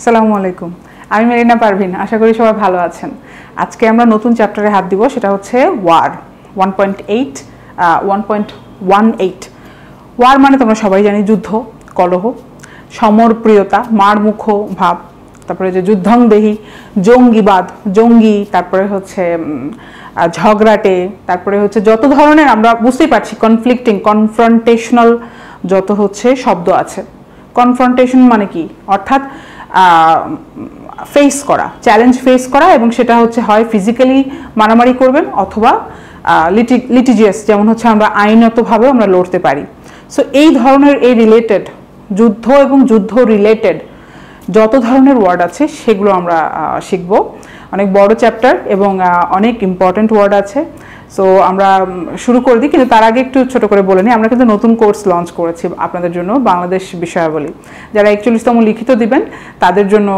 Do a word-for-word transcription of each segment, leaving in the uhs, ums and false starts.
আসসালামু আলাইকুম আমি মেরিনা পারভিন আশা করি সবাই ভালো আছেন আজকে আমরা নতুন চ্যাপ্টারে হাত দিব সেটা হচ্ছে ওয়ার one point eight ওয়ার মানে তোমরা সবাই জানি যুদ্ধ কলহ সমরপ্রিয়তা মারমুখ ভাব তারপরে যে যুদ্ধং দেহি জঙ্গিবাদ জঙ্গি তারপরে হচ্ছে ঝগড়াটে তারপরে হচ্ছে যত ধরনের আমরা বুঝতেই পারছি কনফ্লিক্টিং কনফ্রন্টেশনাল যত হচ্ছে শব্দ আছে কনফ্রন্টেশন মানে কি অর্থাৎ ফেস করা চ্যালেঞ্জ ফেস করা এবং সেটা হচ্ছে হয় ফিজিক্যালি মারামারি করবেন অথবা লিটিজিয়াস যেমন হচ্ছে আমরা আইনগতভাবে আমরা লড়তে পারি সো এই ধরনের এই রিলেটেড যুদ্ধ এবং যুদ্ধ রিলেটেড যত ধরনের ওয়ার্ড আছে সেগুলো আমরা শিখব অনেক বড় চ্যাপ্টার এবং অনেক ইম্পর্টেন্ট ওয়ার্ড আছে সো আমরা শুরু করে দিই কিন্তু তার আগে একটু ছোট করে বলে নিই আমরা কিন্তু নতুন কোর্স লঞ্চ করেছি আপনাদের জন্য বাংলাদেশ বিষয়াবলী যারা একচল্লিশতম লিখিত দিবেন তাদের জন্য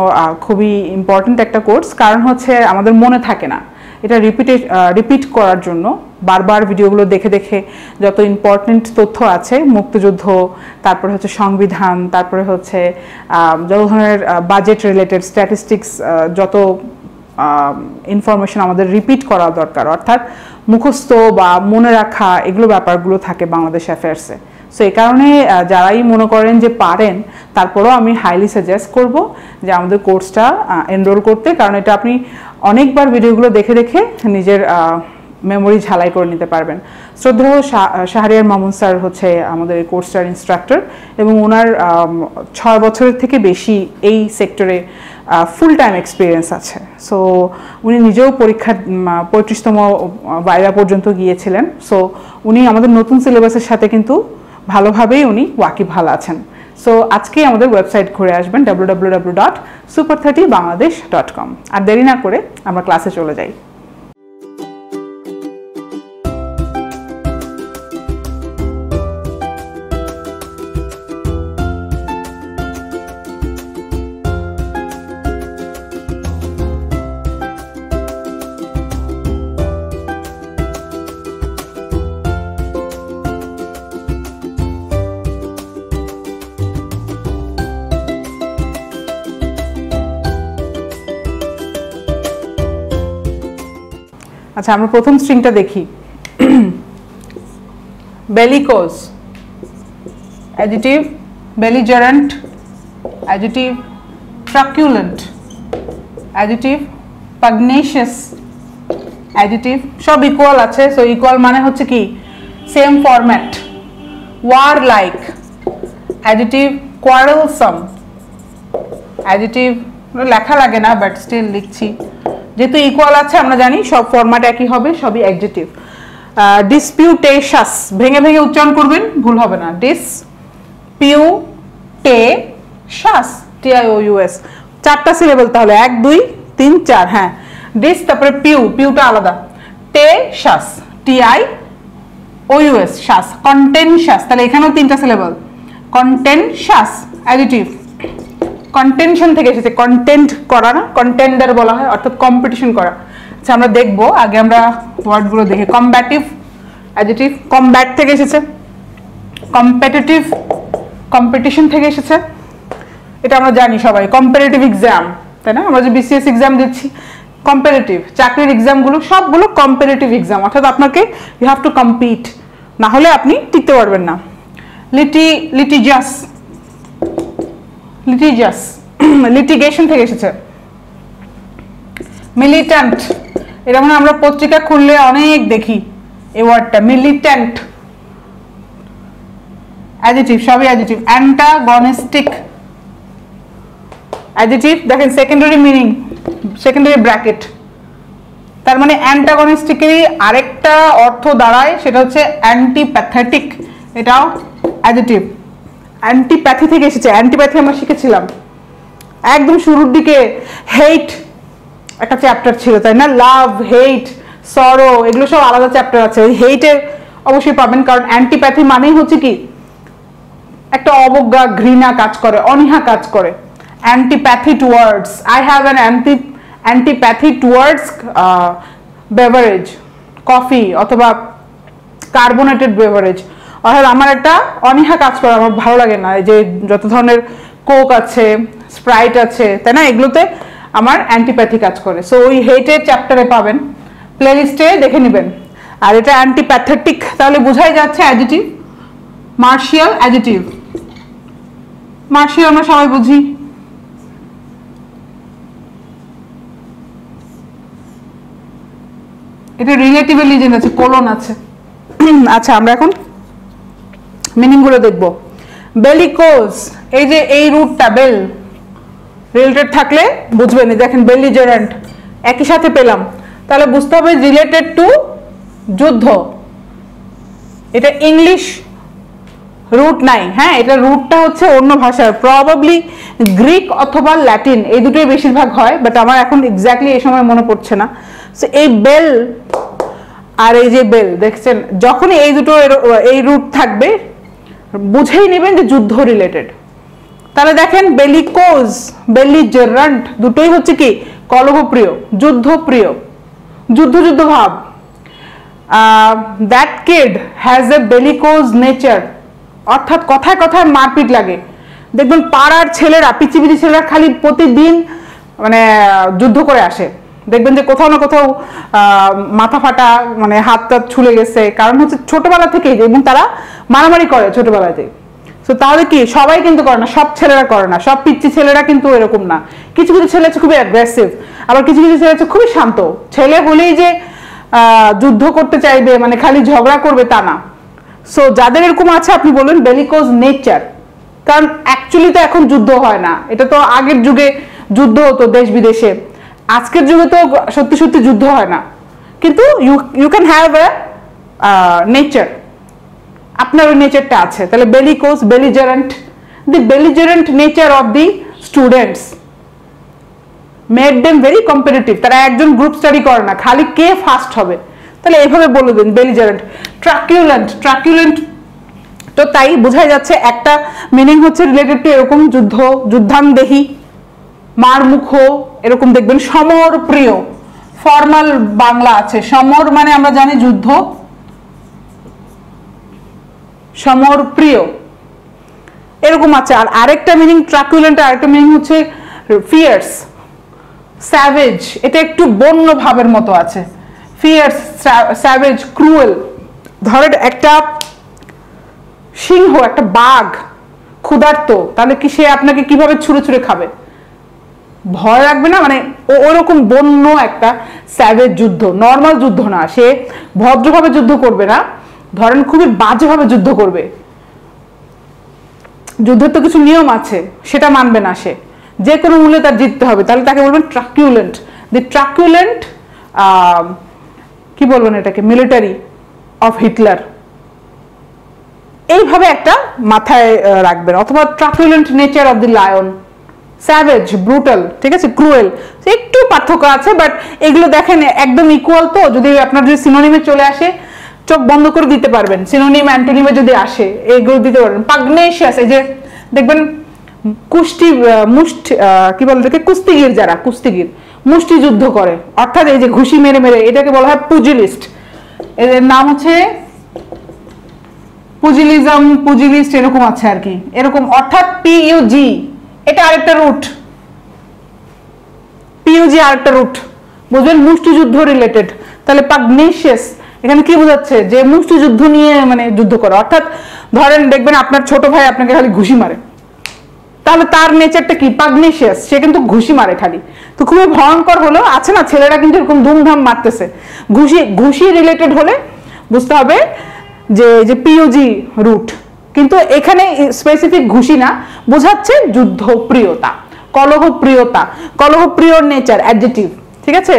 খুবই ইম্পর্টেন্ট একটা কোর্স কারণ হচ্ছে আমাদের মনে থাকে না এটা রিপিটে রিপিট করার জন্য বারবার ভিডিওগুলো দেখে দেখে যত ইম্পর্টেন্ট তথ্য আছে মুক্তিযুদ্ধ তারপরে হচ্ছে সংবিধান তারপরে হচ্ছে যত ধরনের বাজেট রিলেটেড স্ট্যাটিস্টিক্স যত ইনফরমেশন আমাদের রিপিট করা দরকার অর্থাৎ মুখস্থ বা মনে রাখা এগুলো ব্যাপারগুলো থাকে বাংলাদেশ অ্যাফেয়ার্সে সো এই কারণে যারাই মনে করেন যে পারেন তারপরও আমি হাইলি সাজেস্ট করব যে আমাদের কোর্সটা এনরোল করতে কারণ এটা আপনি অনেকবার ভিডিওগুলো দেখে দেখে নিজের মেমোরি ঝালাই করে নিতে পারবেন শ্রদ্ধেয় শাহরিয়ার মামুন স্যার হচ্ছে আমাদের এই কোর্সটার ইনস্ট্রাক্টর এবং ওনার ছয় বছরের থেকে বেশি এই সেক্টরে ফুল টাইম এক্সপিরিয়েন্স আছে সো উনি নিজেও পরীক্ষা পঁয়ত্রিশতম ভাইভা পর্যন্ত গিয়েছিলেন সো উনি আমাদের নতুন সিলেবাসের সাথে কিন্তু ভালোভাবেই উনি ওয়াকিবহাল আছেন সো আজকে আমাদের ওয়েবসাইট ঘুরে আসবেন W W W dot super thirty Bangladesh dot com আর দেরি না করে আমরা ক্লাসে চলে যাই अच्छा हम प्रथम स्ट्रिंगटा देखी bellicose additive belligerent additive truculent additive pugnacious additive सब इक्वल आछे सो इक्वल माने होच्छे कि सेम फॉर्मेट वार लाइक एडिटिव क्वारलसम एडिटिव लेखा लागे ना बट स्टिल लिखछी जेतु इक्वल आछे आमरा जानी सब फॉर्मेट एक ही होबे सब ही एडजेक्टिव डिस्प्यूटेशस भेंगे भेंगे उच्चारण करबेन भूल होबे ना disputatious T I O U S चारटा सिलेबल ताहले এক দুই তিন চার हां डिस तारपरे पिउ पिउटा आलादा टेशस T I O U S शास कंटेनशस ताहले एखानेও তিনটা সিলেবল कंटेनशस एडिटिव কন্টেনশন থেকে এসেছে কন্টেন্ট করা না কন্টেন্ডার বলা হয় অর্থাৎ কম্পিটিশন করা আচ্ছা আমরা দেখব আগে আমরা ওয়ার্ডগুলো দেখি কম্ব্যাটিভ অ্যাডজেক্টিভ কমব্যাট থেকে এসেছে কম্পিটিটিভ কম্পিটিশন থেকে এসেছে এটা আমরা জানি সবাই কম্পারেটিভ এক্সাম তাই না আমরা যে বিসিএস এক্সাম দিচ্ছি কম্পারেটিভ চাকরির এক্সামগুলো সবগুলো কম্পারেটিভ এক্সাম অর্থাৎ আপনাকে ইউ হ্যাভ টু কম্পিট না হলে আপনি টিকতে পারবেন না লিটি লিটিজিয়াস লিটিজিয়াস লিটিগেশন থেকে এসেছে মিলিটেন্ট এটা মানে আমরা পত্রিকা খুললে অনেক দেখি এই ওয়ার্ডটা মিলিটেন্ট অ্যাডজেক্টিভ সবই অ্যাডজেক্টিভ অ্যান্টাগনিস্টিক অ্যাডজেক্টিভ দেখেন সেকেন্ডারি মিনিং সেকেন্ডারি ব্র্যাকেট তার মানে অ্যান্টাগনিস্টিকেরই আরেকটা অর্থ দাঁড়ায় সেটা হচ্ছে অ্যান্টিপ্যাথেটিক এটাও অ্যাডজেক্টিভ অ্যান্টিপ্যাথি থেকে এসেছে অ্যান্টিপ্যাথি আমরা শিখেছিলাম একদম শুরুর দিকে হেট একটা চ্যাপ্টার ছিল তাই না লাভ হেট সরো এগুলো সব আলাদা চ্যাপ্টার আছে ওই হেটের অবশ্যই পাবেন কারণ অ্যান্টিপ্যাথি মানেই হচ্ছে কি একটা অবজ্ঞা ঘৃণা কাজ করে অনীহা কাজ করে antipathy towards I have an anti antipathy towards beverage coffee অথবা কার্বোনেটেড বেভারেজ অর্থাৎ আমার একটা অনীহা কাজ করে আমার ভালো লাগে না এই যে যত ধরনের কোক আছে स्प्राइट আছে তাই না এগুলোতে আমার অ্যান্টিপ্যাথি কাজ করে সো ওই হেটের চ্যাপ্টারে পাবেন প্লেলিস্টে দেখে নেবেন আর এটা অ্যান্টিপ্যাথেটিক তাহলে বোঝাই যাচ্ছে অ্যাডজেটিভ মার্শিয়াল অ্যাডজেটিভ মার্শিয়াল আমরা সবাই বুঝি এটা রিলেটিভলি যেন আছে কোলন আছে আচ্ছা আমরা এখন মিনিং গুলো দেখব বেলিকোজ এই যে এই রুটটা বেল রিলেটেড থাকলে বুঝবেন দেখেন বেলিজারেন্ট একই সাথে পেলাম তাহলে বুঝতে হবে রিলেটেড টু যুদ্ধ এটা ইংলিশ রুট নাই হ্যাঁ এটা রুটটা হচ্ছে অন্য ভাষার প্রবাবলি গ্রিক অথবা ল্যাটিন এই দুটোই বেশিরভাগ হয় বাট আমার এখন এক্স্যাক্টলি এই সময় মনে পড়ছে না সো এই বেল আর এই যে বেল দেখছেন যখনই এই দুটো এই রুট থাকবে বুঝেই নেবেন যে যুদ্ধ রিলেটেড তাহলে দেখেন বেলিকোজ বেলিজারেন্ট দুটোই হচ্ছে কি কলহপ্রিয় যুদ্ধপ্রিয় যুদ্ধ যুদ্ধ ভাব that kid has a bellicose nature অর্থাৎ কথায় কথায় মারপিট লাগে দেখবেন পাড়ার ছেলেরা পিচিপিচি ছেলেরা খালি প্রতিদিন মানে যুদ্ধ করে আসে দেখবেন যে কোথাও না কোথাও মাথা ফাটা মানে হাত টাত ছুলে গেছে কারণ হচ্ছে ছোটবেলা থেকেই এবং তারা মারামারি করে ছোটবেলাতে সো তাহলে কি সবাই কিন্তু করে না সব ছেলেরা করে না সব পিচ্চি ছেলেরা কিন্তু এরকম না কিছু কিছু ছেলে আছে খুবই অ্যাগ্রেসিভ আবার কিছু কিছু ছেলে আছে খুবই শান্ত ছেলে হলেই যে যুদ্ধ করতে চাইবে মানে খালি ঝগড়া করবে তা না সো যাদের এরকম আছে আপনি বলুন বেলিকোজ নেচার কারণ অ্যাকচুয়ালি তো এখন যুদ্ধ হয় না এটা তো আগের যুগে যুদ্ধ হতো দেশ বিদেশে আজকের যুগে তো সত্যি সত্যি যুদ্ধ হয় না কিন্তু you you can have a nature আপনার ওই নেচারটা আছে তাহলে bellicose belligerent the belligerent nature of the students made them very competitive তারা একজন গ্রুপ স্টাডি করে না খালি কে ফার্স্ট হবে তাহলে এইভাবে বলে দিন বেলিজারেন্ট ট্রাকিউলেন্ট ট্রাকিউলেন্ট তো তাই বোঝাই যাচ্ছে একটা মিনিং হচ্ছে রিলেটেড টু এরকম যুদ্ধ যুদ্ধাংদেহী মারমুখ এরকম দেখবেন সমর প্রিয় ফর্মাল বাংলা আছে সমর মানে আমরা জানি যুদ্ধ সমর প্রিয় এরকম আছে আর আরেকটা মিনিং ট্রাকুলেন্ট আরেকটা মিনিং হচ্ছে ফিয়ার্স স্যাভেজ এটা একটু বন্য ভাবের মতো আছে ফিয়ার্স স্যাভেজ ক্রুয়েল ধরেন একটা সিংহ একটা বাঘ ক্ষুধার্ত তাহলে কি সে আপনাকে কিভাবে ছুঁড়ে ছুঁড়ে খাবে ভয় রাখবে না মানে ওরকম বন্য একটা স্যাভেজ যুদ্ধ নর্মাল যুদ্ধ না সে ভদ্রভাবে যুদ্ধ করবে না ধরেন খুবই বাজেভাবে যুদ্ধ করবে যুদ্ধের তো কিছু নিয়ম আছে সেটা মানবে না সে যে কোনো মূল্যে তার জিততে হবে তাহলে তাকে বলবেন ট্রাকিউলেন্ট দি ট্রাকিউলেন্ট কি বলবেন এটাকে মিলিটারি অফ হিটলার এইভাবে একটা মাথায় রাখবেন অথবা truculent nature of the lion savage brutal ঠিক আছে ক্রুয়েল একটু পার্থক্য আছে বাট এগুলো দেখেন একদম ইকুয়াল তো যদি আপনার যদি সিনোনিমে চলে আসে চোখ বন্ধ করে দিতে পারবেন সিনোনিম অ্যান্টোনিমে যদি আসে এগুলো দিতে পারবেন পাগনেশিয়াস এই যে দেখবেন কুস্তি মুষ্ঠ কি বলে দেখে কুস্তিগির যারা কুস্তিগির মুষ্টি যুদ্ধ করে অর্থাৎ এই যে ঘুষি মেরে মেরে এটাকে বলা হয় পুজিলিস্ট এদের নাম হচ্ছে পুজিলিজম পুজিলিস্ট এরকম আছে আর কি এরকম অর্থাৎ পিইউজি এটা আরেকটা রুট পিইউজি আরেকটা রুট বুঝবেন মুষ্টিযুদ্ধ রিলেটেড তাহলে পাগনেশিয়াস এখানে কি বোঝাচ্ছে যে মুষ্টিযুদ্ধ নিয়ে মানে যুদ্ধ করে অর্থাৎ ধরেন দেখবেন আপনার ছোট ভাই আপনাকে খালি ঘুষি মারে তাহলে তার নেচারটা কি পাগনেশিয়াস সে কিন্তু ঘুষি মারে খালি তো খুবই ভয়ঙ্কর হলো আছে না ছেলেরা কিন্তু এরকম ধুমধাম মারতেছে ঘুষি ঘুষি রিলেটেড হলে বুঝতে হবে যে যে পিইউজি রুট কিন্তু এখানে স্পেসিফিক ঘুষি না বোঝাচ্ছে যুদ্ধপ্রিয়তা কলহপ্রিয়তা কলহপ্রিয় নেচার অ্যাডজেটিভ ঠিক আছে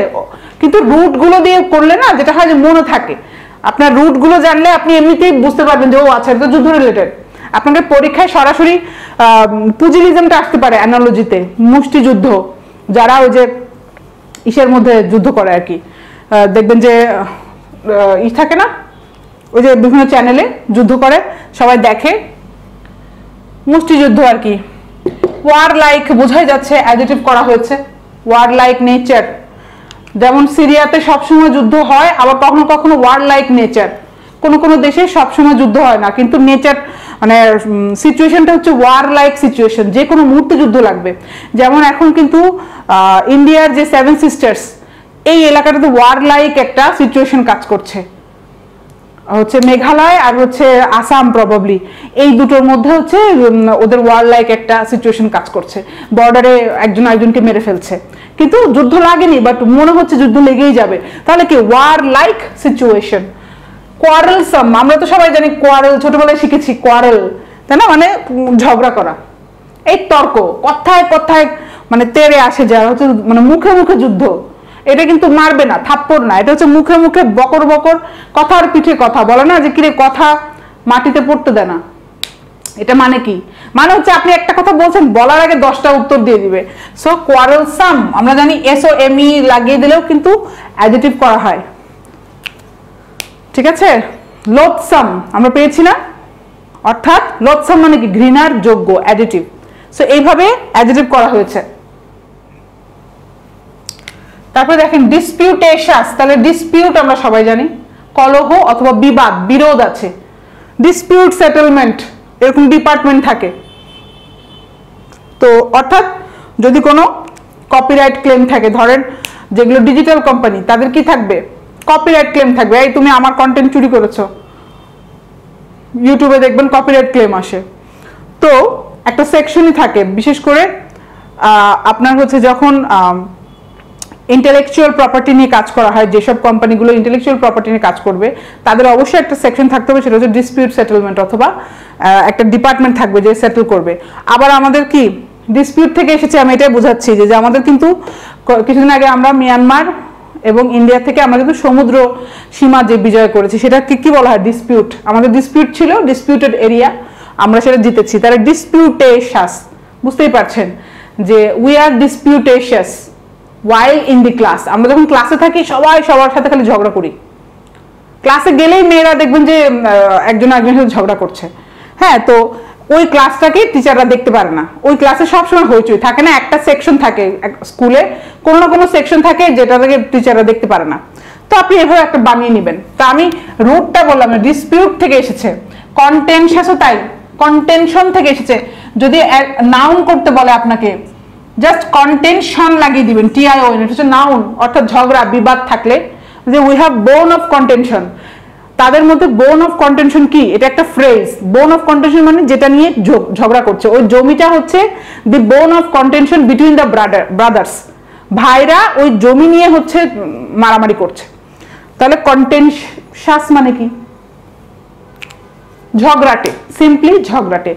কিন্তু রুটগুলো দিয়ে করলে না যেটা হয় যে মনে থাকে আপনার রুটগুলো জানলে আপনি এমনিতেই বুঝতে পারবেন যে ও আচ্ছা এটা যুদ্ধ রিলেটেড আপনাদের পরীক্ষায় সরাসরি পুজিলিজমটা আসতে পারে অ্যানালজিতে মুষ্টিযুদ্ধ যারা ওই যে ইসের মধ্যে যুদ্ধ করে আর কি দেখবেন যে ই থাকে না ওই যে বিভিন্ন চ্যানেলে যুদ্ধ করে সবাই দেখে মুষ্টিযুদ্ধ আর কি ওয়ার লাইক বোঝাই যাচ্ছে অ্যাডজেটিভ করা হয়েছে ওয়ার লাইক নেচার যেমন সিরিয়াতে সবসময় যুদ্ধ হয় আবার কখনো কখনো ওয়ার লাইক নেচার কোনো কোনো দেশে সবসময় যুদ্ধ হয় না কিন্তু নেচার মানে সিচুয়েশনটা হচ্ছে ওয়ার লাইক সিচুয়েশন, যে কোনো মুহূর্তে যুদ্ধ লাগবে। যেমন এখন কিন্তু ইন্ডিয়ার যে সেভেন সিস্টার্স এই এলাকাটাতে ওয়ার লাইক একটা সিচুয়েশন কাজ করছে, হচ্ছে মেঘালয় আর হচ্ছে আসাম প্রবাবলি এই দুটোর মধ্যে হচ্ছে ওদের ওয়ার লাইক একটা সিচুয়েশন কাজ করছে, বর্ডারে একজন আরেকজনকে মেরে ফেলছে, কিন্তু যুদ্ধ লাগেনি বাট মনে হচ্ছে যুদ্ধ লেগেই যাবে। তাহলে কি ওয়ার লাইক সিচুয়েশন। কোয়ারেলসাম, আমরা তো সবাই জানি কোয়ারেল, ছোটবেলায় শিখেছি কোয়ারেল, তাই না, মানে ঝগড়া করা, এই তর্ক, কথায় কথায় মানে তেড়ে আসে যা হচ্ছে মানে মুখে মুখে যুদ্ধ। এটা কিন্তু মারবে না, থাপ্পড় না, এটা হচ্ছে মুখে মুখে বকর বকর, কথার পিঠে কথা, বলে না যে কিরে কথা মাটিতে পড়তে দেয় না। এটা মানে কি? মানে হচ্ছে আপনি একটা কথা বলছেন, বলার আগে দশটা উত্তর দিয়ে দিবে। সো কোয়ারেলসাম, আমরা জানি এস ও এম ই লাগিয়ে দিলেও কিন্তু অ্যাডজেক্টিভ করা হয়, ঠিক আছে। লোথসাম আমরা পেয়েছি না, অর্থাৎ লোথসাম মানে কি ঘৃণার যোগ্য, অ্যাডজেক্টিভ। সো এইভাবে অ্যাডজেক্টিভ করা হয়েছে। তারপরে দেখেন ডিসপিউটেশাস, তাহলে ডিসপিউট আমরা সবাই জানি, কলহ অথবা বিবাদ, বিরোধ আছে, ডিসপিউট সেটেলমেন্ট এরকম ডিপার্টমেন্ট থাকে। তো অর্থাৎ যদি কোনো কপিরাইট ক্লেম থাকে, ধরেন যেগুলো ডিজিটাল কোম্পানি তাদের কি থাকবে, কপিরাইট ক্লেম থাকবে, এই তুমি আমার কন্টেন্ট চুরি করেছো, ইউটিউবে দেখবেন কপিরাইট ক্লেম আসে। তো একটা সেকশনই থাকে, বিশেষ করে আপনার হচ্ছে যখন ইন্টেলেকচুয়াল প্রপার্টি নিয়ে কাজ করা হয়, যেসব কোম্পানিগুলো ইন্টেলেকচুয়াল প্রপার্টি নিয়ে কাজ করবে তাদের অবশ্যই একটা সেকশন থাকতে হবে, সেটা হচ্ছে ডিসপিউট সেটেলমেন্ট, অথবা একটা ডিপার্টমেন্ট থাকবে যে সেটেল করবে। আবার আমাদের কি ডিসপিউট থেকে এসেছে, আমি এটাই বোঝাচ্ছি যে আমাদের কিন্তু কিছুদিন আগে আমরা মিয়ানমার এবং ইন্ডিয়া থেকে আমরা কিন্তু সমুদ্র সীমা যে বিজয় করেছি, সেটা কি বলা হয় ডিসপিউট। আমাদের ডিসপিউট ছিল, ডিসপিউটেড এরিয়া, আমরা সেটা জিতেছি। তাহলে ডিসপিউটেশাস, বুঝতেই পারছেন যে we are disputatious while in the class, আমরা যখন ক্লাসে থাকি সবাই সবার সাথে খালি ঝগড়া করি, ক্লাসে গেলেই মেয়েরা দেখবেন যে একজন একজনের সাথে ঝগড়া করছে। হ্যাঁ, তো ওই ক্লাসটাকে টিচাররা দেখতে পারে না, ওই ক্লাসে সবসময় হইচই থাকে না, একটা সেকশন থাকে স্কুলে, কোনো না কোনো সেকশন থাকে যেটাকে টিচাররা দেখতে পারে না। তো আপনি এভাবে একটা বানিয়ে নেবেন। তা আমি রুটটা বললাম ডিসপিউট থেকে এসেছে, কন্টেনশাসও তাই, কন্টেনশন থেকে এসেছে। যদি নাউন করতে বলে আপনাকে জাস্ট কন্টেনশন লাগিয়ে দিবেন, টিআইওএন, এটা হচ্ছে নাউন, অর্থাৎ ঝগড়া বিবাদ থাকলে যে we have bone of contention. তাদের মধ্যে বোন অফ কন্টেনশন কি, এটা একটা ফ্রেজ, বোন অফ কন্টেনশন মানে যেটা নিয়ে ঝগড়া করছে, ওই জমিটা হচ্ছে the bone of contention between the brother brothers ভাইরা ওই জমি নিয়ে হচ্ছে মারামারি করছে। তাহলে কন্টেনশাস মানে কি, ঝগড়াটে, সিম্পলি ঝগড়াটে।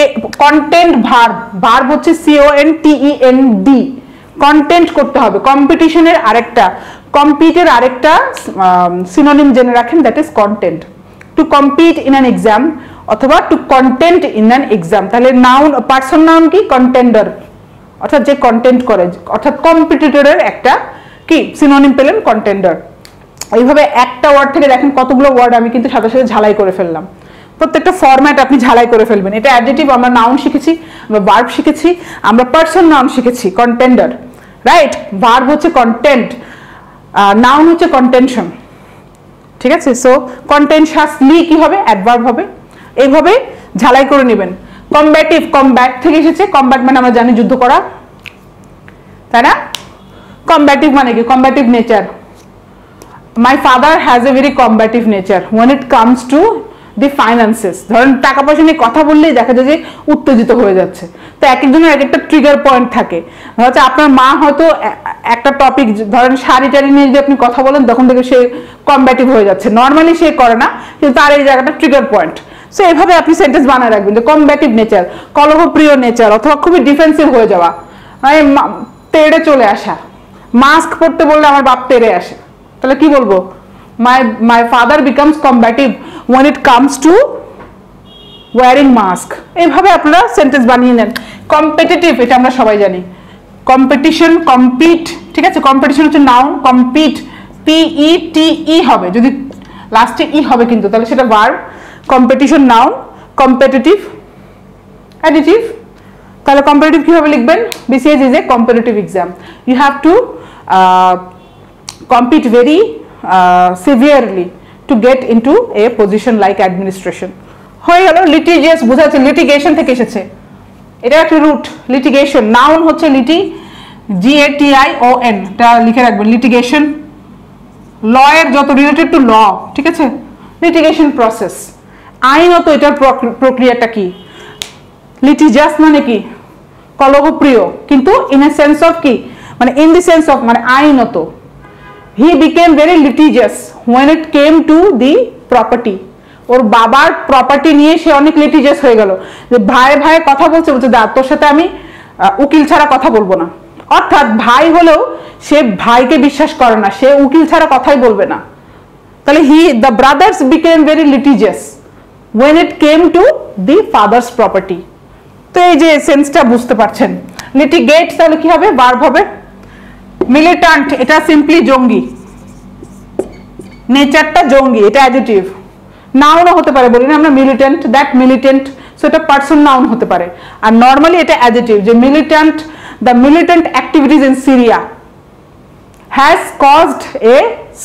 এ কন্টেন্ট ভার্ব, ভার্ব হচ্ছে C O N T E N D, contend করতে হবে। কম্পিটিশনের আরেকটা, কম্পিটের আরেকটা সিনোনিম জেনে রাখেন, that is contend. To compete in an exam অথবা to contend in an exam. তাহলে নাউন, পার্সন নাউন কি কন্টেন্ডার, অর্থাৎ যে কন্টেন্ট করে, অর্থাৎ কম্পিটিটরের একটা কি সিনোনিম পেলেন কন্টেন্ডার। এইভাবে একটা ওয়ার্ড থেকে দেখেন কতগুলো ওয়ার্ড আমি কিন্তু সাথে সাথে ঝালাই করে ফেললাম, প্রত্যেকটা ফরম্যাট আপনি ঝালাই করে ফেলবেন। এটা অ্যাডজেক্টিভ, আমরা নাউন শিখেছি, আমরা ভার্ব শিখেছি, আমরা পার্সন নাউন শিখেছি, কন্টেন্ডার, রাইট। ভার্ব হচ্ছে কন্টেন্ট, নাউন হচ্ছে কন্টেনশন, ঠিক আছে। সো কন্টেনশাসলি কি হবে, অ্যাডভার্ব হবে। এইভাবে ঝালাই করে নেবেন। কম্ব্যাটিভ, কমব্যাট থেকে এসেছে, কমব্যাট মানে আমরা জানি যুদ্ধ করা, তাই না। কমব্যাটিভ মানে কি, combative nature. My father has a very combative nature when it comes to the finances. ধরেন টাকা পয়সা নিয়ে কথা বললেই দেখা যায় যে উত্তেজিত হয়ে যাচ্ছে। তো এক একজনের এক একটা ট্রিগার পয়েন্ট থাকে, হচ্ছে আপনার মা হয়তো একটা টপিক, ধরেন শাড়ি টাড়ি নিয়ে যদি আপনি কথা বলেন, তখন থেকে সে কম্ব্যাটিভ হয়ে যাচ্ছে, নর্মালি সে করে না, কিন্তু তার এই জায়গাটা ট্রিগার পয়েন্ট। সো এভাবে আপনি সেন্টেন্স বানায় রাখবেন যে কম্ব্যাটিভ নেচার, কলহপ্রিয় নেচার, অথবা খুবই ডিফেন্সিভ হয়ে যাওয়া, মানে তেড়ে চলে আসা। মাস্ক পরতে বললে আমার বাপ তেড়ে আসে, তাহলে কি বলবো, My my father becomes combative when it comes to wearing mask. এইভাবে আপনারা সেন্টেন্স বানিয়ে নেন। কম্পিটিটিভ, এটা আমরা সবাই জানি, কম্পিটিশন, কম্পিট, ঠিক আছে। কম্পিটিশন হচ্ছে noun, compete P E T E হবে, যদি লাস্টে ই হবে কিন্তু, তাহলে সেটা verb. Competition noun, competitive additive. তাহলে কম্পিটিটিভ কিভাবে লিখবেন, BCS is a competitive exam, you have to compete very Uh, severely to get into a position like administration হয়ে গেল লিটিজিয়াস বোঝাচ্ছে লিটিগেশন থেকে এসেছে, এটা একটা রুট লিটিগেশন। নাউন হচ্ছে লিটি G A T I O N, এটা লিখে রাখবেন লিটিগেশন, ল এর যত রিলেটেড টু ল, ঠিক আছে, লিটিগেশন প্রসেস। আইনত এটার প্রক্রিয়াটা কি, লিটিজিয়াস মানে কি কলহপ্রিয়, কিন্তু ইন এ সেন্স অফ কি মানে ইন দি সেন্স অফ মানে আইনত। He became very litigious when it came to the property, ওর বাবার প্রপার্টি নিয়ে সে অনেক লিটিজিয়াস হয়ে গেল, যে ভাই ভাই কথা বলছে, বলছে দা তোর সাথে আমি উকিল ছাড়া কথা বলবো না, অর্থাৎ ভাই হলেও সে ভাইকে বিশ্বাস করে না, সে উকিল ছাড়া কথাই বলবে না। তাহলে he the brothers became very litigious when it came to the father's property। তো এই যে সেন্সটা বুঝতে পারছেন। লিটিগেট তাহলে কি হবে, ভার্ব হবে। মিলিট্যান্ট এটা সিম্পলি জঙ্গি, নেচারটা জঙ্গি, এটা অ্যাডজেটিভ। নাউন হতে পারে, বলি না আমরা মিলিট্যান্ট, দ্যাট মিলিট্যান্ট, সো এটা পার্সন নাউন হতে পারে। আর নর্মালি এটা অ্যাডজেটিভ, যে militant the militant activities in Syria has caused a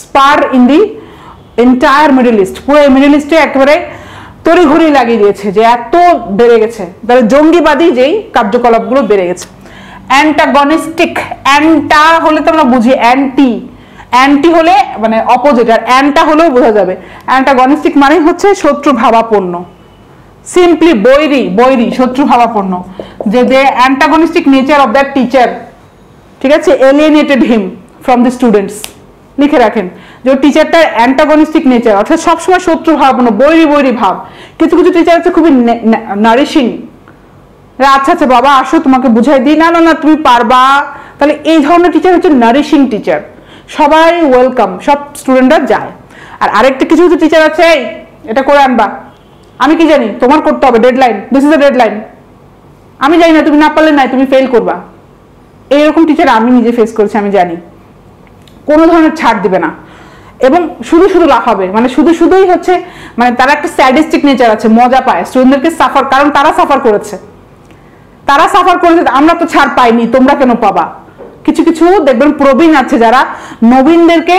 spur in the entire middle east, পুরো মিডল ইস্টে একেবারে তড়িঘড়ি লাগিয়ে দিয়েছে, যে এত বেড়ে গেছে, তাহলে জঙ্গিবাদী যেই কার্যকলাপগুলো বেড়ে গেছে। অ্যান্টাগনিস্টিক, অ্যান্টা হলে তো আমরা বুঝি অ্যান্টি, অ্যান্টি হলে মানে অপোজিট, আর অ্যান্টা হলেও বোঝা যাবে। অ্যান্টাগনিস্টিক মানে হচ্ছে শত্রু ভাবাপন্ন, সিম্পলি বৈরী, বৈরী শত্রু ভাবাপন্ন, যে দে antagonistic nature of that teacher, ঠিক আছে, alienated him from the students. লিখে রাখেন যে টিচারটার অ্যান্টাগনিস্টিক নেচার, অর্থাৎ সবসময় শত্রু ভাব, মানে বৈরি বৈরি ভাব। কিছু কিছু টিচার হচ্ছে খুবই নারিশিং, আচ্ছা আচ্ছা বাবা আসো তোমাকে বুঝাই দিই, না না না তুমি পারবা, তাহলে এই ধরনের টিচার হচ্ছে নারিশিং টিচার, সবাই ওয়েলকাম, সব স্টুডেন্টরা যায়। আর আরেকটা কিছু কিছু টিচার আছে, এই এটা করে আনবা, আমি কি জানি তোমার করতে হবে, deadline, this is the deadline, আমি জানি না তুমি না পারলে নাই, তুমি ফেল করবা। এইরকম টিচার আমি নিজে ফেস করেছি, আমি জানি কোনো ধরনের ছাড় দিবে না এবং শুধু শুধু লাফাবে, মানে শুধু শুধুই হচ্ছে মানে তারা একটা স্যাডিস্টিক নেচার আছে, মজা পায় স্টুডেন্টদেরকে সাফার, কারণ তারা সাফার করেছে, তারা সাফার করেছে, আমরা তো ছাড় পাইনি, তোমরা কেন পাবা। কিছু কিছু দেখবেন প্রবীণ আছে যারা নবীনদেরকে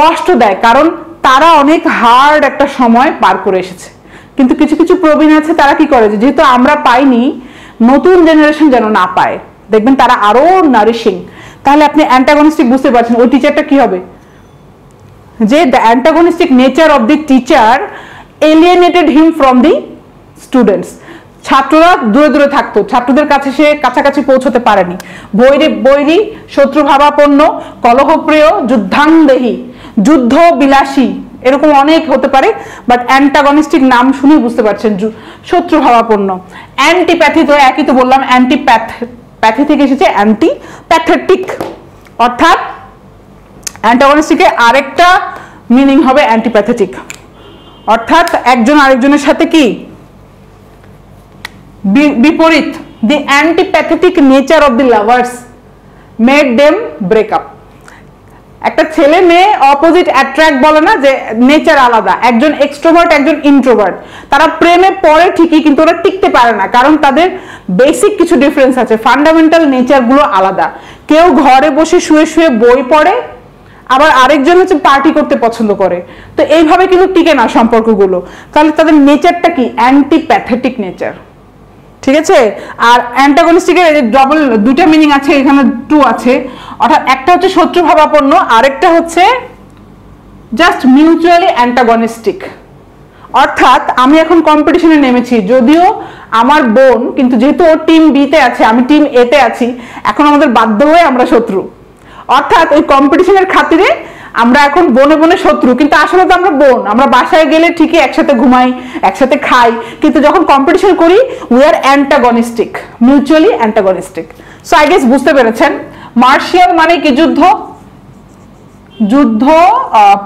কষ্ট দেয়, কারণ তারা অনেক হার্ড একটা সময় পার করে এসেছে। কিন্তু কিছু কিছু প্রবীণ আছে তারা কি করে, যেহেতু আমরা পাইনি, নতুন জেনারেশন যেন না পায়, দেখবেন তারা আরো নারিশিং। তাহলে আপনি অ্যান্টাগনিস্টিক বুঝতে পারছেন, ওই টিচারটা কি হবে, যে the antagonistic nature of the teacher alienated him from the students, ছাত্ররা দূরে দূরে থাকতো, ছাত্রদের কাছে সে কাছাকাছি পৌঁছতে পারেনি। বৈরী বৈরী শত্রুভাবাপন্ন, কলহপ্রিয়, যুদ্ধান্দেহী, যুদ্ধ বিলাসী, এরকম অনেক হতে পারে, বাট অ্যান্টাগনিস্টিক নাম শুনেই বুঝতে পারছেন শত্রুভাবাপন্ন। অ্যান্টিপ্যাথি, তো একই তো বললাম, অ্যান্টিপ্যাথ, প্যাথি থেকে এসেছে অ্যান্টি প্যাথেটিক, অর্থাৎ অ্যান্টাগনিস্টিকের আরেকটা মিনিং হবে অ্যান্টিপ্যাথেটিক, অর্থাৎ একজন আরেকজনের সাথে কি বিপরীত। The antipathetic nature of the lovers made them break up. একটা ছেলে মেয়ে অপোজিট অ্যাট্রাক্ট বলে না, যে নেচার আলাদা, একজন এক্সট্রোভার্ট একজন ইন্ট্রোভার্ট, তারা প্রেমে পড়ে ঠিকই কিন্তু ওরা টিকতে পারে না, কারণ তাদের বেসিক কিছু ডিফারেন্স আছে, ফান্ডামেন্টাল নেচারগুলো আলাদা। কেউ ঘরে বসে শুয়ে শুয়ে বই পড়ে, আবার আরেকজন হচ্ছে পার্টি করতে পছন্দ করে, তো এইভাবে কিন্তু টিকে না সম্পর্কগুলো। তাহলে তাদের নেচারটা কি, অ্যান্টিপ্যাথেটিক নেচার, ঠিক আছে। আর অ্যান্টাগনিস্টিকের ডবল দুইটা মিনিং আছে, এখানে টু আছে, অর্থাৎ একটা হচ্ছে শত্রুভাবাপন্ন, আরেকটা হচ্ছে জাস্ট মিউচুয়ালি অ্যান্টাগনিস্টিক, অর্থাৎ আমি এখন কম্পিটিশনে নেমেছি, যদিও আমার বোন, কিন্তু যেহেতু ও টিম বিতে আছে আমি টিম এতে আছি, এখন আমাদের বাধ্য হয়ে আমরা শত্রু, অর্থাৎ ওই কম্পিটিশনের খাতিরে আমরা এখন বনে বনে শত্রু, কিন্তু আসলে তো আমরা বোন, আমরা বাসায় গেলে ঠিকই একসাথে ঘুমাই, একসাথে খাই, কিন্তু যখন কম্পিটিশন করি we are antagonistic, mutually antagonistic. So I guess বুঝতে পেরেছেন। মার্শিয়াল মানে কি, যুদ্ধ, যুদ্ধ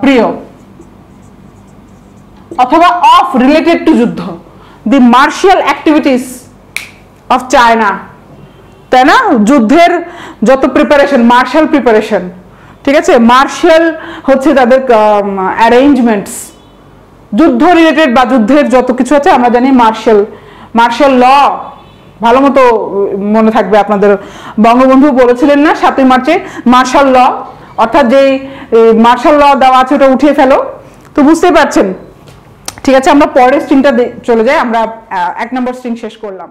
প্রিয় অথবা অফ রিলেটেড টু যুদ্ধ। The martial activities of China, তাই না, যুদ্ধের যত প্রিপারেশন, মার্শাল প্রিপারেশন, ঠিক আছে, মার্শাল হচ্ছে তাদের অ্যারেঞ্জমেন্টস, যুদ্ধ রিলেটেড বা যুদ্ধের যত কিছু আছে আমরা জানি মার্শাল, মার্শাল ল ভালো মতো মনে থাকবে আপনাদের, বঙ্গবন্ধু বলেছিলেন না সাতই মার্চে মার্শাল ল, অর্থাৎ যেই মার্শাল ল দেওয়া আছে ওটা উঠিয়ে ফেলো। তো বুঝতেই পারছেন ठीक है, আমরা পরের স্ট্রিংটা চলে যাই, আমরা এক নম্বর স্ট্রিং শেষ করলাম।